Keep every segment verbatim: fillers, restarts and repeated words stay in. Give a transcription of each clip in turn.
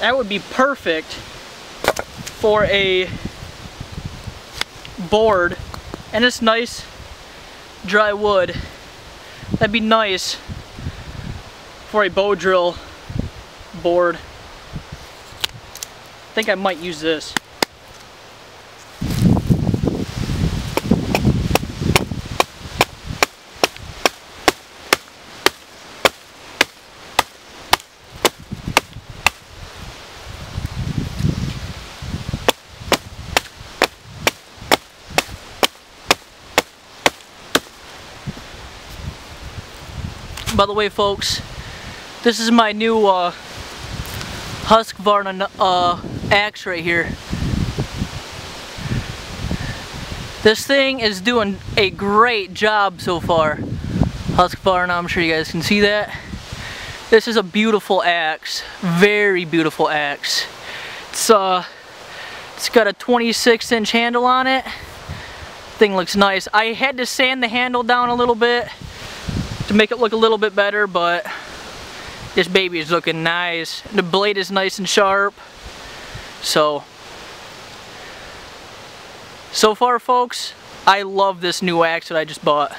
That would be perfect for a board, and it's nice dry wood. That'd be nice for a bow drill board. I think I might use this. By the way, folks, this is my new uh, Husqvarna uh, axe right here. This thing is doing a great job so far. Husqvarna, I'm sure you guys can see that. This is a beautiful axe, very beautiful axe. It's uh, it's got a twenty-six inch handle on it. Thing looks nice. I had to sand the handle down a little bit to make it look a little bit better, but this baby is looking nice. The blade is nice and sharp. So, so far, folks, I love this new axe that I just bought.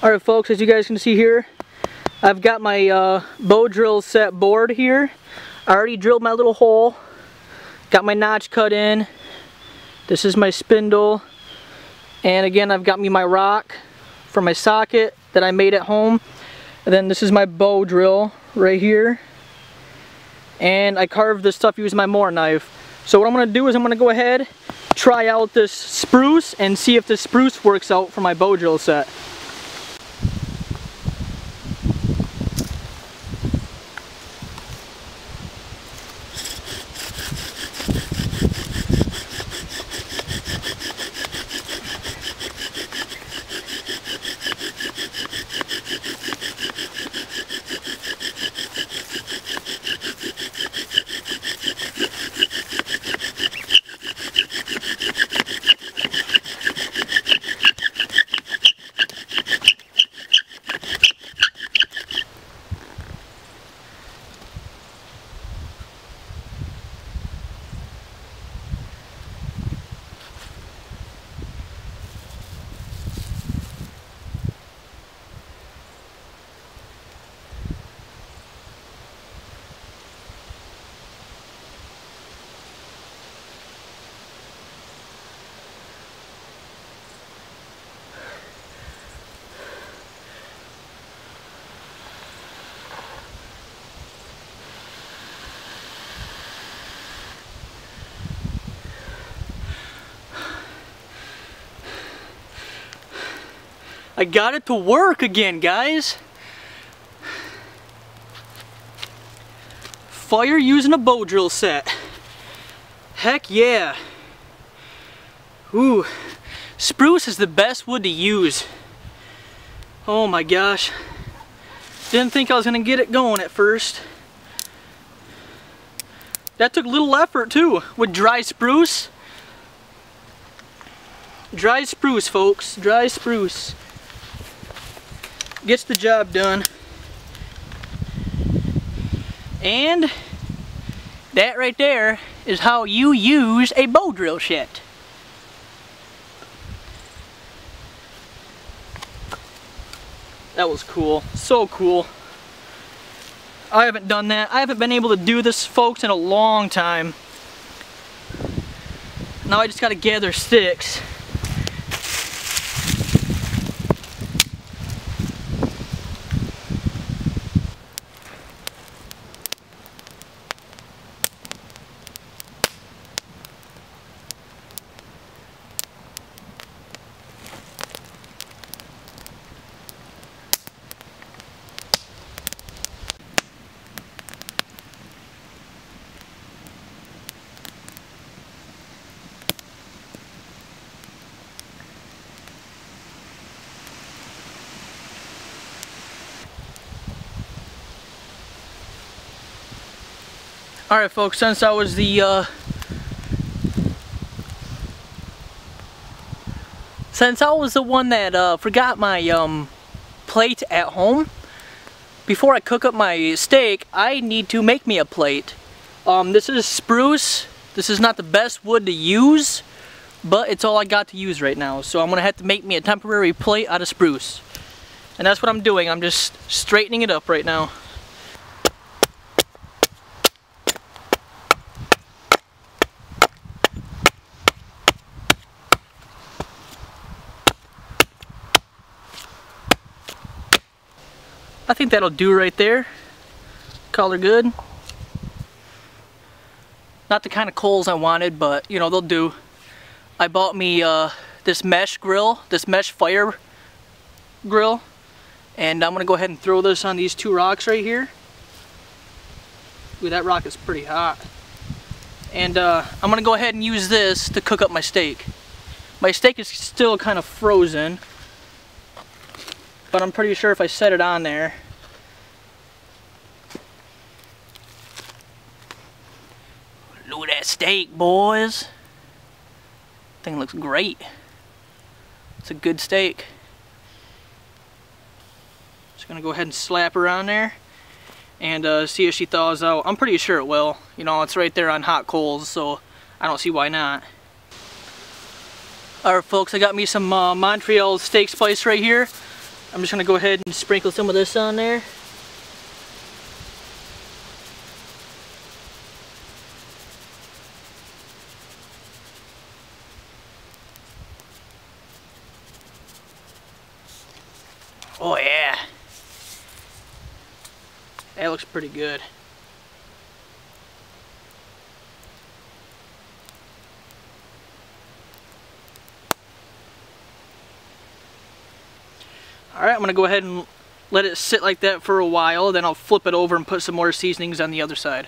Alright, folks, as you guys can see here, I've got my uh, bow drill set board here. I already drilled my little hole, got my notch cut in. This is my spindle, and again, I've got me my rock for my socket that I made at home. And then this is my bow drill right here, and I carved this stuff using my Morakniv. So what I'm going to do is I'm going to go ahead, try out this spruce, and see if this spruce works out for my bow drill set. I got it to work again, guys. Fire using a bow drill set. Heck yeah. Ooh, spruce is the best wood to use. Oh my gosh. Didn't think I was gonna get it going at first. That took little effort too, with dry spruce. Dry spruce, folks, dry spruce. Gets the job done. And that right there is how you use a bow drill set. That was cool. So cool. I haven't done that. I haven't been able to do this, folks, in a long time. Now I just gotta gather sticks. All right, folks, since I was the uh, since I was the one that uh, forgot my um, plate at home, before I cook up my steak, I need to make me a plate. Um, this is spruce. This is not the best wood to use, but it's all I got to use right now. So I'm gonna have to make me a temporary plate out of spruce. And that's what I'm doing. I'm just straightening it up right now. I think that'll do right there. Color good. Not the kind of coals I wanted, but you know, they'll do. I bought me uh, this mesh grill, this mesh fire grill. And I'm gonna go ahead and throw this on these two rocks right here. Ooh, that rock is pretty hot. And uh, I'm gonna go ahead and use this to cook up my steak. My steak is still kind of frozen, but I'm pretty sure if I set it on there, look at that steak, boys. Thing looks great. It's a good steak. Gonna go ahead and slap her on there and uh, see if she thaws out. I'm pretty sure it will. You know, it's right there on hot coals, so I don't see why not. Alright, folks, I got me some uh, Montreal steak spice right here. I'm just gonna go ahead and sprinkle some of this on there. Oh yeah. That looks pretty good. Alright, I'm going to go ahead and let it sit like that for a while, then I'll flip it over and put some more seasonings on the other side.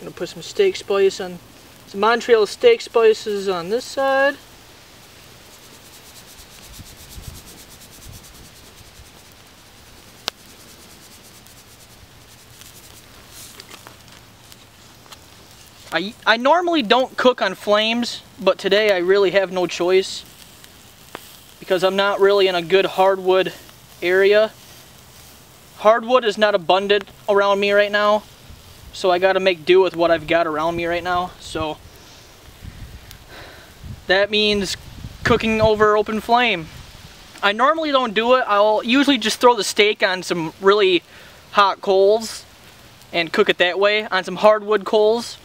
Gonna put some steak spice on, some Montreal steak spices on this side. I, I normally don't cook on flames, but today I really have no choice because I'm not really in a good hardwood area. Hardwood is not abundant around me right now. So I gotta make do with what I've got around me right now. So that means cooking over open flame. I normally don't do it. I'll usually just throw the steak on some really hot coals and cook it that way on some hardwood coals.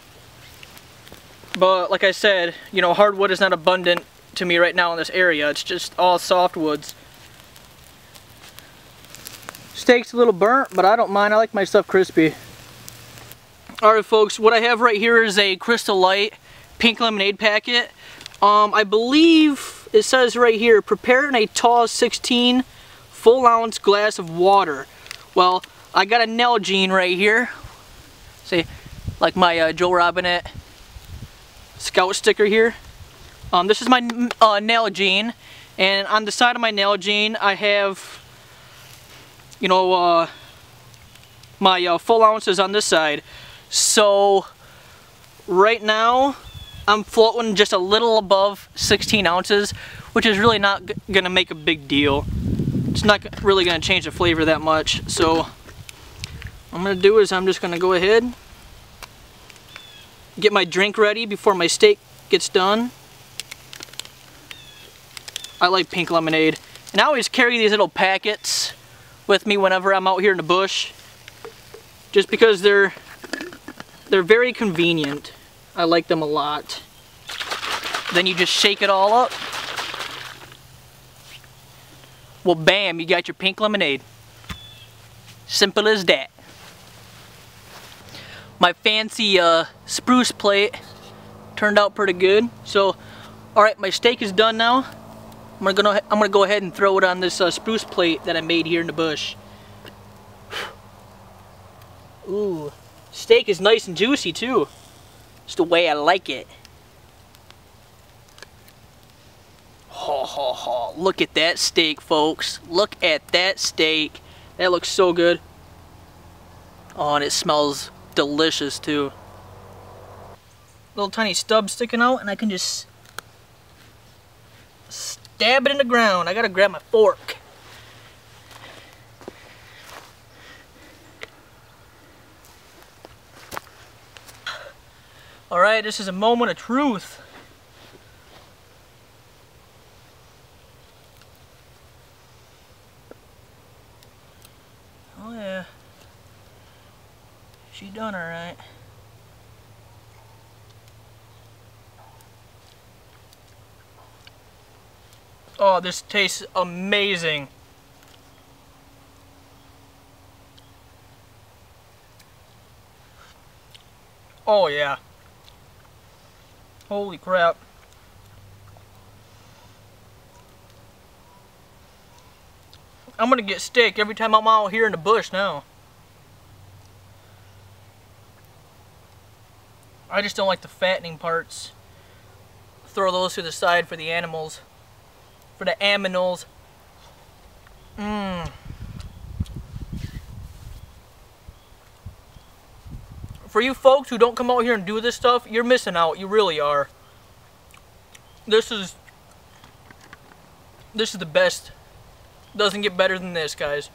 But like I said, you know, hardwood is not abundant to me right now in this area. It's just all softwoods. Steak's a little burnt, but I don't mind. I like my stuff crispy. Alright, folks, what I have right here is a Crystal Light pink lemonade packet. Um, I believe it says right here, prepare in a tall sixteen full ounce glass of water. Well, I got a Nalgene right here. See, like my uh, Joe Robinette scout sticker here. Um, this is my uh, Nalgene, and on the side of my Nalgene I have, you know, uh, my uh, full ounces on this side. So right now I'm floating just a little above sixteen ounces, which is really not gonna make a big deal. It's not really gonna change the flavor that much. So what I'm gonna do is I'm just gonna go ahead, get my drink ready before my steak gets done. I like pink lemonade, and I always carry these little packets with me whenever I'm out here in the bush, just because they're They're very convenient. I like them a lot. Then you just shake it all up. Well, bam, you got your pink lemonade. Simple as that. my fancy uh, spruce plate turned out pretty good. So, all right, my steak is done now. I'm gonna go, I'm gonna go ahead and throw it on this uh, spruce plate that I made here in the bush. Ooh, steak is nice and juicy too. It's the way I like it. Ho ho ho! Look at that steak, folks. Look at that steak. That looks so good. Oh, and it smells delicious too. Little tiny stub sticking out, and I can just stab it in the ground. I gotta grab my fork. All right, this is a moment of truth. Oh yeah, she done all right. Oh, this tastes amazing. Oh yeah. Holy crap. I'm gonna get steak every time I'm out here in the bush now. I just don't like the fattening parts. Throw those to the side for the animals. For the aminals. Mmm. For you folks who don't come out here and do this stuff, you're missing out. You really are. This is this is the best. Doesn't get better than this, guys.